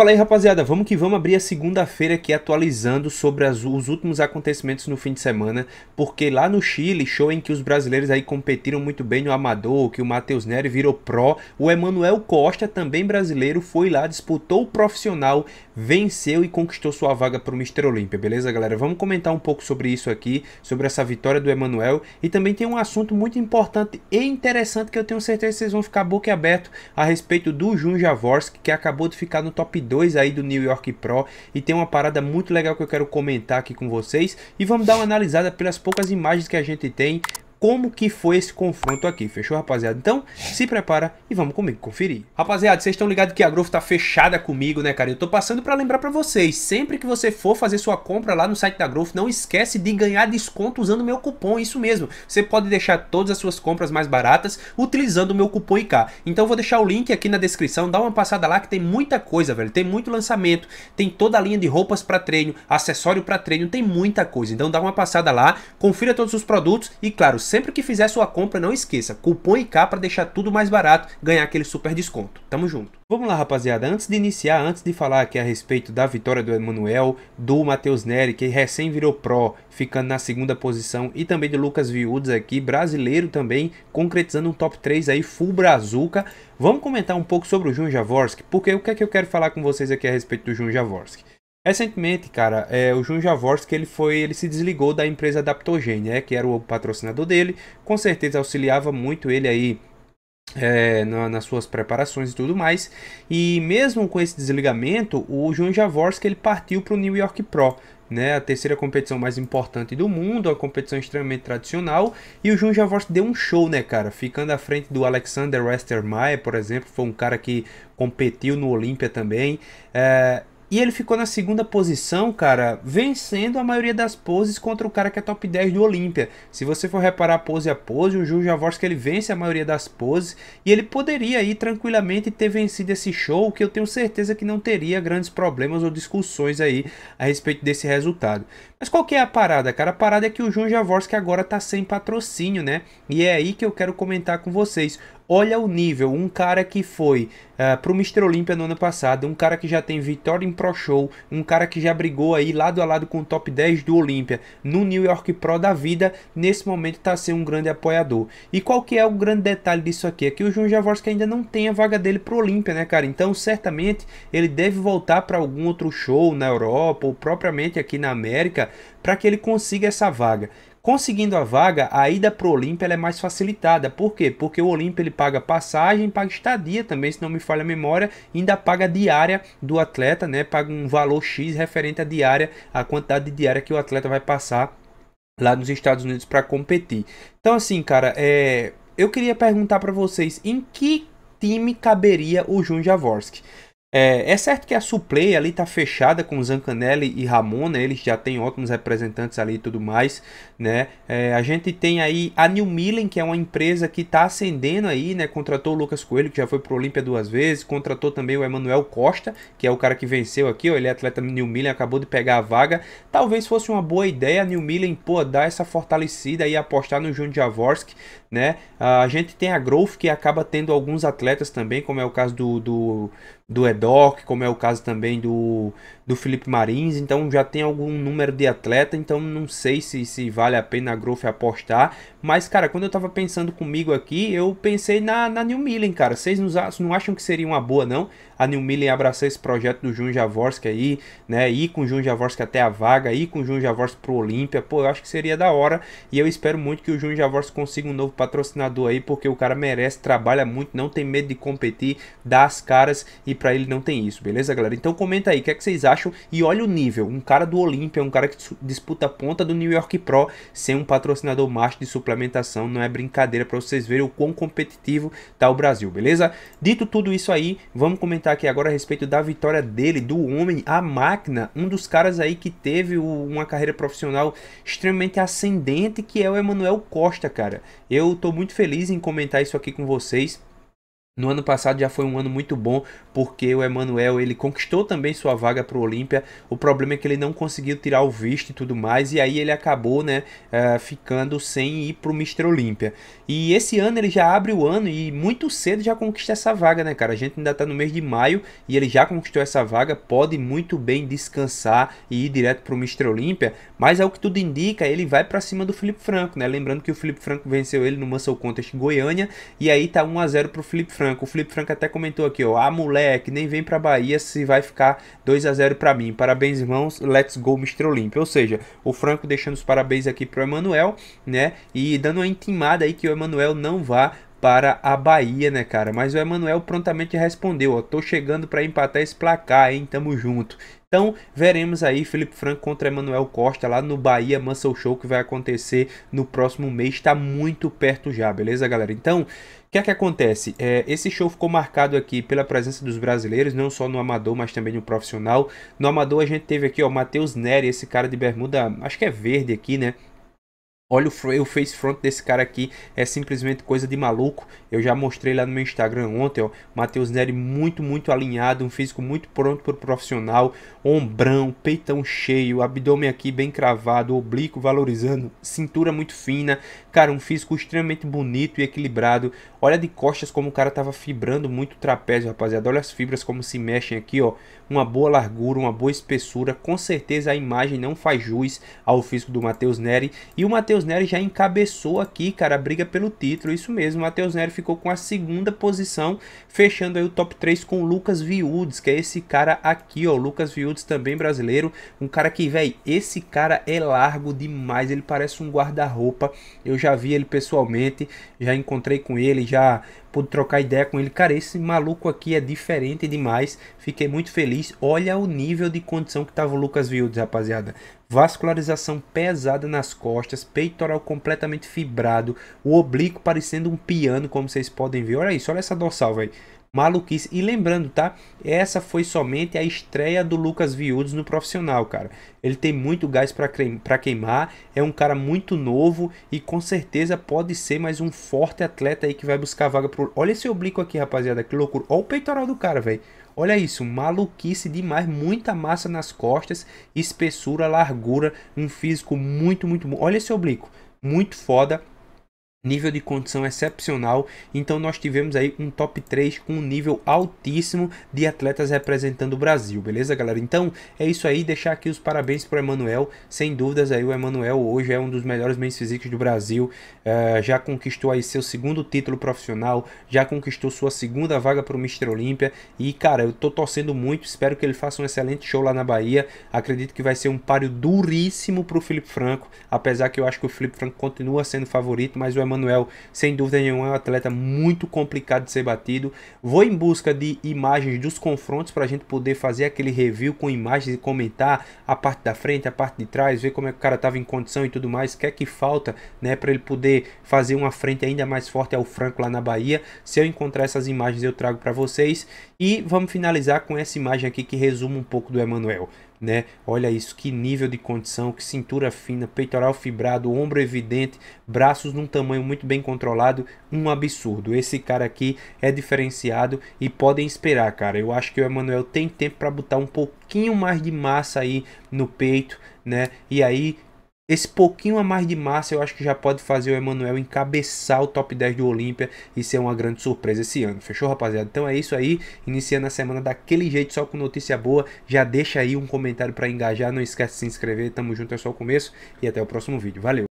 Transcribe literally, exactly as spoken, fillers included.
Fala aí, rapaziada, vamos que vamos abrir a segunda-feira aqui atualizando sobre as, os últimos acontecimentos no fim de semana, porque lá no Chile, show em que os brasileiros aí competiram muito bem no amador, que o Matheus Nery virou pró, o Emmanuel Costa, também brasileiro, foi lá, disputou o profissional, venceu e conquistou sua vaga para o mister Olímpia, beleza, galera? Vamos comentar um pouco sobre isso aqui, sobre essa vitória do Emmanuel, e também tem um assunto muito importante e interessante que eu tenho certeza que vocês vão ficar boquiaberto a respeito do João Javorsky, que acabou de ficar no top dois aí do New York Pro, e tem uma parada muito legal que eu quero comentar aqui com vocês, e vamos dar uma analisada pelas poucas imagens que a gente tem, como que foi esse confronto aqui, fechou, rapaziada? Então, se prepara e vamos comigo conferir. Rapaziada, vocês estão ligados que a Growth tá fechada comigo, né, cara? Eu tô passando pra lembrar pra vocês, sempre que você for fazer sua compra lá no site da Growth, não esquece de ganhar desconto usando o meu cupom, isso mesmo. Você pode deixar todas as suas compras mais baratas utilizando o meu cupom I K. Então, eu vou deixar o link aqui na descrição, dá uma passada lá que tem muita coisa, velho. Tem muito lançamento, tem toda a linha de roupas pra treino, acessório pra treino, tem muita coisa. Então, dá uma passada lá, confira todos os produtos e, claro, sempre que fizer sua compra, não esqueça, cupom I K para deixar tudo mais barato, ganhar aquele super desconto. Tamo junto. Vamos lá, rapaziada, antes de iniciar, antes de falar aqui a respeito da vitória do Emmanuel, do Matheus Nery, que recém virou pró, ficando na segunda posição, e também do Lucas Viúdes aqui, brasileiro também, concretizando um top três aí, full brazuca. Vamos comentar um pouco sobre o Jon Jaworski, porque o que é que eu quero falar com vocês aqui a respeito do Jon Jaworski? Recentemente, cara, é, o Júlio Javorsky, ele foi, ele se desligou da empresa Adaptogen, né, que era o patrocinador dele, com certeza auxiliava muito ele aí é, na, nas suas preparações e tudo mais, e mesmo com esse desligamento, o Júlio Javorsky, ele partiu para o New York Pro, né, a terceira competição mais importante do mundo, uma competição extremamente tradicional, e o Jon Jaworski deu um show, né, cara, ficando à frente do Alexander Westermaier, por exemplo, foi um cara que competiu no Olímpia também, é... E ele ficou na segunda posição, cara, vencendo a maioria das poses contra o cara que é top dez do Olímpia. Se você for reparar pose a pose, o Jon Jaworski, ele vence a maioria das poses. E ele poderia aí tranquilamente ter vencido esse show, que eu tenho certeza que não teria grandes problemas ou discussões aí a respeito desse resultado. Mas qual que é a parada, cara? A parada é que o Jon Jaworski agora tá sem patrocínio, né? E é aí que eu quero comentar com vocês. Olha o nível, um cara que foi uh, pro mister Olímpia no ano passado, um cara que já tem vitória em Pro Show, um cara que já brigou aí lado a lado com o top dez do Olímpia no New York Pro da vida, nesse momento tá sendo um grande apoiador. E qual que é o grande detalhe disso aqui? É que o Jon Jaworski ainda não tem a vaga dele pro Olímpia, né, cara? Então, certamente, ele deve voltar para algum outro show na Europa ou propriamente aqui na América para que ele consiga essa vaga. Conseguindo a vaga, a ida para o Olímpia é mais facilitada. Por quê? Porque o Olímpia ele paga passagem, paga estadia também, se não me falha a memória, ainda paga a diária do atleta, né? Paga um valor X referente à diária, a quantidade de diária que o atleta vai passar lá nos Estados Unidos para competir. Então, assim, cara, é... eu queria perguntar para vocês, em que time caberia o Jon Jaworski? É, é certo que a Suplay ali tá fechada com Zancanelli e Ramon, né? Eles já tem ótimos representantes ali e tudo mais, né? É, a gente tem aí a New Millen, que é uma empresa que tá ascendendo aí, né? Contratou o Lucas Coelho, que já foi pro Olímpia duas vezes, contratou também o Emmanuel Costa, que é o cara que venceu aqui, ó, ele é atleta New Millen, acabou de pegar a vaga. Talvez fosse uma boa ideia a New Millen, pô, dar essa fortalecida e apostar no Jon Jaworski, né? A gente tem a Growth, que acaba tendo alguns atletas também, como é o caso do... do do Edoc, como é o caso também do, do Felipe Marins, então já tem algum número de atleta, então não sei se, se vale a pena a Growth apostar, mas cara, quando eu tava pensando comigo aqui, eu pensei na, na New Millen, cara, vocês não acham que seria uma boa não? A New Millen abraçar esse projeto do Jon Jaworski aí, né, ir com o Jon Jaworski até a vaga, ir com o Jon Jaworski pro Olímpia, pô, eu acho que seria da hora, e eu espero muito que o Jon Jaworski consiga um novo patrocinador aí, porque o cara merece, trabalha muito, não tem medo de competir, dá as caras, e pra ele não tem isso, beleza, galera? Então comenta aí, o que é que vocês acham? E olha o nível, um cara do Olímpia, um cara que disputa a ponta do New York Pro, sem um patrocinador master de suplementação, não é brincadeira, pra vocês verem o quão competitivo tá o Brasil, beleza? Dito tudo isso aí, vamos comentar aqui agora a respeito da vitória dele, do homem, a máquina, um dos caras aí que teve uma carreira profissional extremamente ascendente, que é o Emmanuel Costa, cara. Eu tô muito feliz em comentar isso aqui com vocês, No ano passado já foi um ano muito bom, porque o Emmanuel, ele conquistou também sua vaga para o Olímpia. O problema é que ele não conseguiu tirar o visto e tudo mais, e aí ele acabou, né, uh, ficando sem ir para o mister Olímpia. E esse ano ele já abre o ano e muito cedo já conquista essa vaga, né, cara? A gente ainda está no mês de maio e ele já conquistou essa vaga, pode muito bem descansar e ir direto para o mister Olímpia, mas ao que tudo indica, ele vai para cima do Felipe Franco, né? Lembrando que o Felipe Franco venceu ele no Muscle Contest Goiânia, e aí tá um a zero para o Felipe Franco. O Felipe Franco até comentou aqui, ó, ah, moleque, nem vem pra Bahia se vai ficar dois a zero pra mim. Parabéns, irmãos, let's go, mister Olímpia. Ou seja, o Franco deixando os parabéns aqui pro Emmanuel, né, e dando uma intimada aí que o Emmanuel não vá para a Bahia, né, cara. Mas o Emmanuel prontamente respondeu, ó, tô chegando pra empatar esse placar, hein, tamo junto. Então, veremos aí Felipe Franco contra Emmanuel Costa lá no Bahia Muscle Show, que vai acontecer no próximo mês. Está muito perto já, beleza, galera? Então, o que é que acontece? É, esse show ficou marcado aqui pela presença dos brasileiros, não só no amador, mas também no profissional. No amador a gente teve aqui, ó, Matheus Nery, esse cara de bermuda, acho que é verde aqui, né? Olha o face front desse cara aqui, é simplesmente coisa de maluco. Eu já mostrei lá no meu Instagram ontem, ó. Matheus Nery muito, muito alinhado, um físico muito pronto pro profissional. Ombrão, peitão cheio, abdômen aqui bem cravado, oblíquo valorizando, cintura muito fina. Cara, um físico extremamente bonito e equilibrado. Olha de costas como o cara tava fibrando muito o trapézio, rapaziada. Olha as fibras como se mexem aqui, ó. Uma boa largura, uma boa espessura. Com certeza a imagem não faz jus ao físico do Matheus Nery. E o Matheus Matheus Nery já encabeçou aqui, cara, a briga pelo título, isso mesmo. Matheus Nery ficou com a segunda posição, fechando aí o top três com o Lucas Viúdes, que é esse cara aqui, ó, o Lucas Viúdes também brasileiro, um cara que, velho, esse cara é largo demais, ele parece um guarda-roupa, eu já vi ele pessoalmente, já encontrei com ele, já pude trocar ideia com ele, cara, esse maluco aqui é diferente demais, fiquei muito feliz. Olha o nível de condição que tava o Lucas Viúdes, rapaziada. Vascularização pesada nas costas, peitoral completamente fibrado, o oblíquo parecendo um piano, como vocês podem ver. Olha isso, olha essa dorsal, velho. Maluquice. E lembrando, tá? Essa foi somente a estreia do Lucas Viúdes no profissional, cara. Ele tem muito gás para queimar, é um cara muito novo e com certeza pode ser mais um forte atleta aí que vai buscar vaga pro... Olha esse oblíquo aqui, rapaziada, que loucura. Olha o peitoral do cara, velho. Olha isso, maluquice demais, muita massa nas costas, espessura, largura, um físico muito, muito bom. Olha esse oblíquo, muito foda. Nível de condição excepcional, então nós tivemos aí um top três com um nível altíssimo de atletas representando o Brasil, beleza, galera? Então é isso aí, deixar aqui os parabéns para o Emmanuel, sem dúvidas aí o Emmanuel hoje é um dos melhores mens físicos do Brasil, uh, já conquistou aí seu segundo título profissional, já conquistou sua segunda vaga para o mister Olímpia e, cara, eu tô torcendo muito, espero que ele faça um excelente show lá na Bahia, acredito que vai ser um páreo duríssimo para o Felipe Franco, apesar que eu acho que o Felipe Franco continua sendo favorito, mas o Emmanuel, sem dúvida nenhuma, é um atleta muito complicado de ser batido. Vou em busca de imagens dos confrontos para a gente poder fazer aquele review com imagens e comentar a parte da frente, a parte de trás, ver como é que o cara estava em condição e tudo mais, o que é que falta, né, para ele poder fazer uma frente ainda mais forte ao Franco lá na Bahia. Se eu encontrar essas imagens, eu trago para vocês. E vamos finalizar com essa imagem aqui que resume um pouco do Emmanuel, né? Olha isso, que nível de condição, que cintura fina, peitoral fibrado, ombro evidente, braços num tamanho muito bem controlado, um absurdo. Esse cara aqui é diferenciado e podem esperar, cara. Eu acho que o Emmanuel tem tempo para botar um pouquinho mais de massa aí no peito, né? E aí esse pouquinho a mais de massa eu acho que já pode fazer o Emmanuel encabeçar o top dez do Olímpia e ser uma grande surpresa esse ano. Fechou, rapaziada? Então é isso aí. Iniciando a semana daquele jeito, só com notícia boa. Já deixa aí um comentário para engajar. Não esquece de se inscrever. Tamo junto, é só o começo. E até o próximo vídeo. Valeu!